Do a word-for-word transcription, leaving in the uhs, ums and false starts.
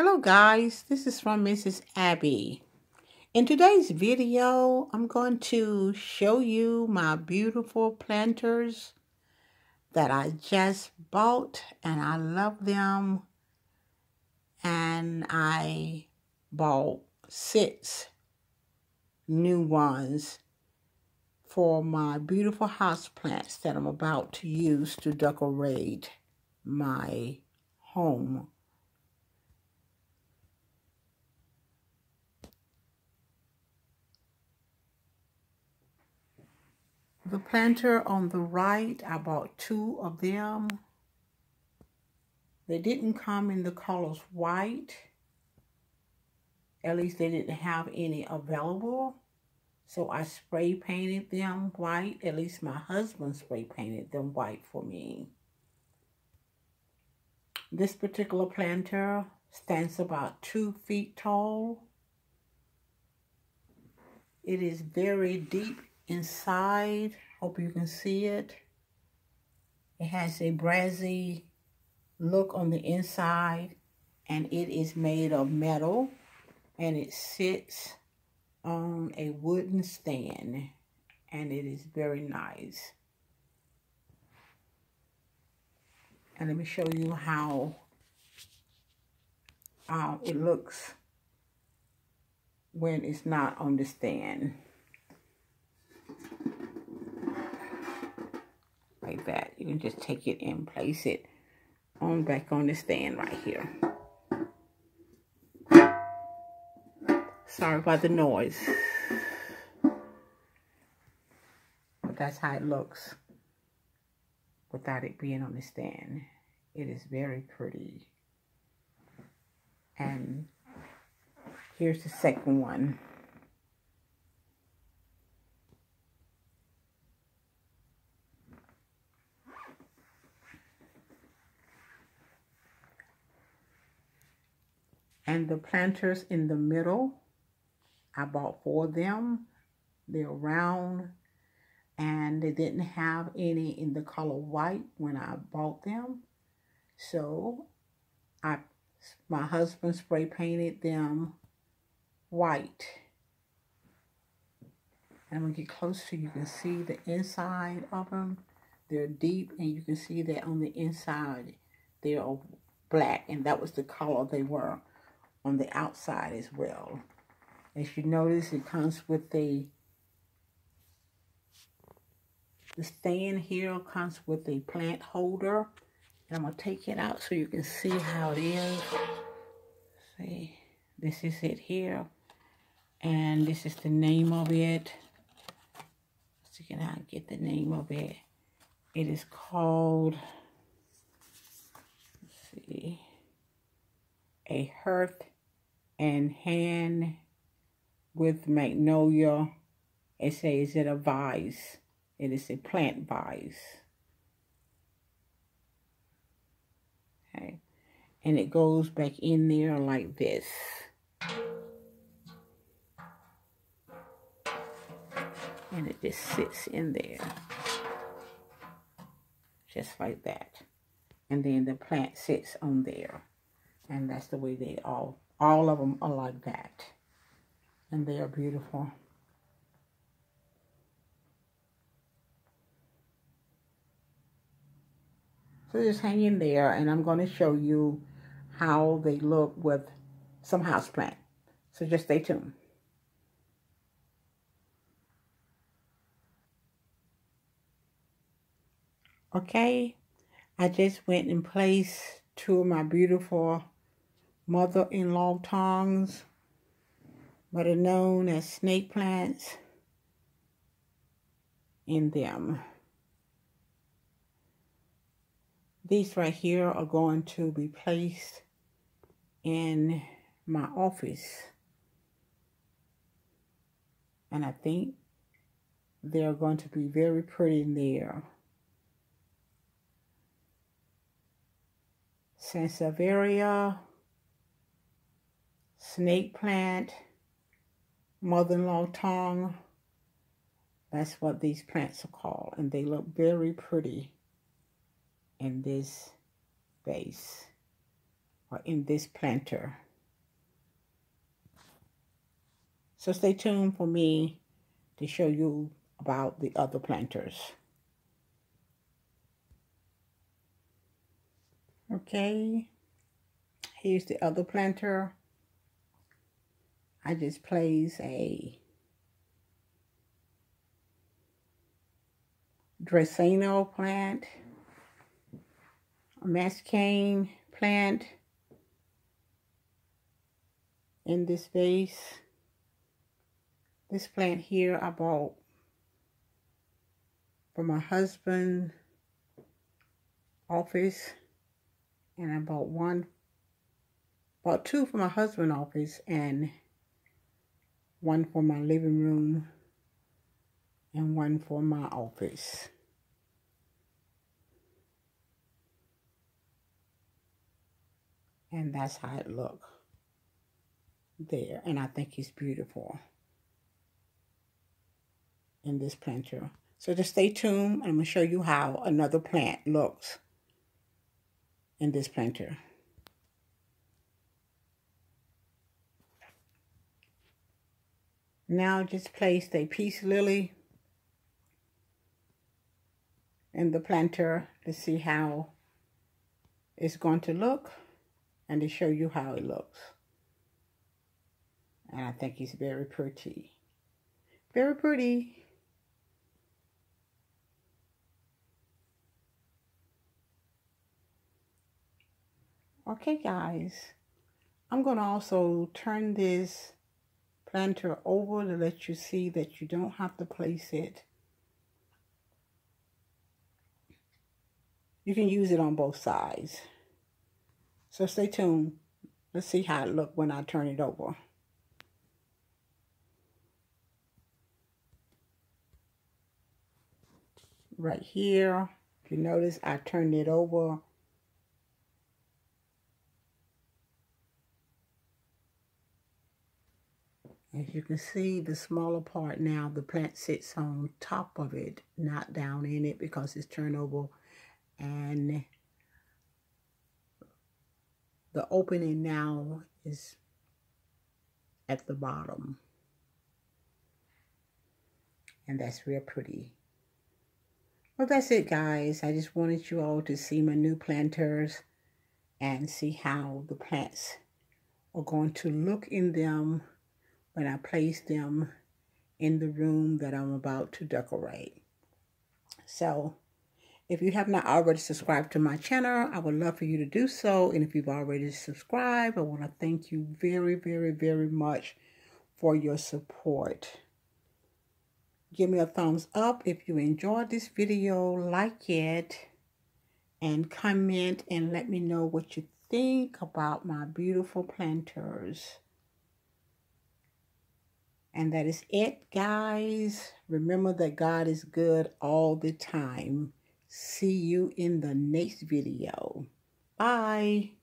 Hello guys, this is from Missus Abbie. In today's video, I'm going to show you my beautiful planters that I just bought, and I love them. And I bought six new ones for my beautiful house plants that I'm about to use to decorate my home. The planter on the right, I bought two of them. They didn't come in the colors white. At least they didn't have any available. So I spray painted them white. At least my husband spray painted them white for me. This particular planter stands about two feet tall. It is very deep inside. Hope you can see it. It has a brassy look on the inside, and it is made of metal, and it sits on a wooden stand, and it is very nice. And let me show you how uh, it looks when it's not on the stand. Like that. You can just take it and place it on back on the stand right here. Sorry about the noise. But that's how it looks without it being on the stand. It is very pretty. And here's the second one. And the planters in the middle, I bought four of them. They're round, and they didn't have any in the color white when I bought them. So I, my husband spray painted them white. And when you get closer, you can see the inside of them. They're deep, and you can see that on the inside, they're black, and that was the color they were on the outside as well. As you notice, it comes with a the stand here comes with a plant holder, and I'm gonna take it out so you can see how it is. See, this is it here, and this is the name of it. So you can get the name of it. It is called, let's see, a hearth and hand with magnolia. It says it a vise. It is a plant vise. Okay. And it goes back in there like this. And it just sits in there. Just like that. And then the plant sits on there. And that's the way they all, all of them are like that. And they are beautiful. So just hang in there, and I'm going to show you how they look with some houseplant. So just stay tuned. Okay, I just went and placed two of my beautiful mother-in-law tongs, better known as snake plants, in them. These right here are going to be placed in my office, and I think they're going to be very pretty in there. Sansevieria, snake plant, mother-in-law tongue. That's what these plants are called, and they look very pretty in this vase or in this planter. So stay tuned for me to show you about the other planters. Okay, here's the other planter. I just placed a dracaena plant, a mascane plant in this vase. This plant here I bought from my husband's office, and I bought one, bought two from my husband's office and one for my living room and one for my office. And that's how it looks there. And I think it's beautiful in this planter. So just stay tuned. I'm going to show you how another plant looks in this planter. Now just placed a peace lily in the planter to see how it's going to look and to show you how it looks. And I think it's very pretty. Very pretty. Okay guys, I'm going to also turn this planter over to let you see that you don't have to place it. You can use it on both sides. So stay tuned. Let's see how it looks when I turn it over. Right here, if you notice, I turned it over. As you can see, the smaller part now, the plant sits on top of it, not down in it because it's turned over. And the opening now is at the bottom. And that's real pretty. Well, that's it, guys. I just wanted you all to see my new planters and see how the plants are going to look in them when I place them in the room that I'm about to decorate. So, if you have not already subscribed to my channel, I would love for you to do so. And if you've already subscribed, I want to thank you very, very, very much for your support. Give me a thumbs up if you enjoyed this video, like it, and comment and let me know what you think about my beautiful planters. And that is it, guys. Remember that God is good all the time. See you in the next video. Bye.